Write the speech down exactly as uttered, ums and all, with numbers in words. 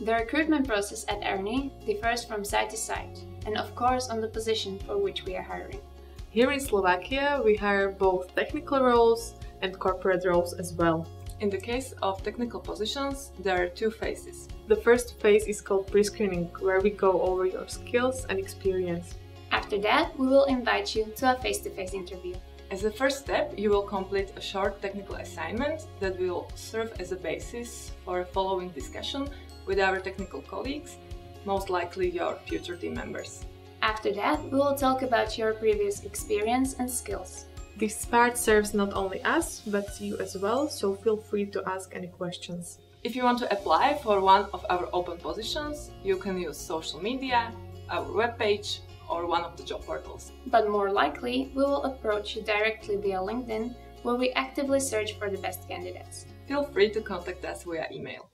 The recruitment process at Erni differs from site to site, and of course on the position for which we are hiring. Here in Slovakia, we hire both technical roles and corporate roles as well. In the case of technical positions, there are two phases. The first phase is called pre-screening, where we go over your skills and experience. After that, we will invite you to a face-to-face interview. As a first step, you will complete a short technical assignment that will serve as a basis for a following discussion with our technical colleagues, most likely your future team members. After that, we will talk about your previous experience and skills. This part serves not only us, but you as well, so feel free to ask any questions. If you want to apply for one of our open positions, you can use social media, our webpage, or one of the job portals. But more likely, we will approach you directly via LinkedIn, where we actively search for the best candidates. Feel free to contact us via email.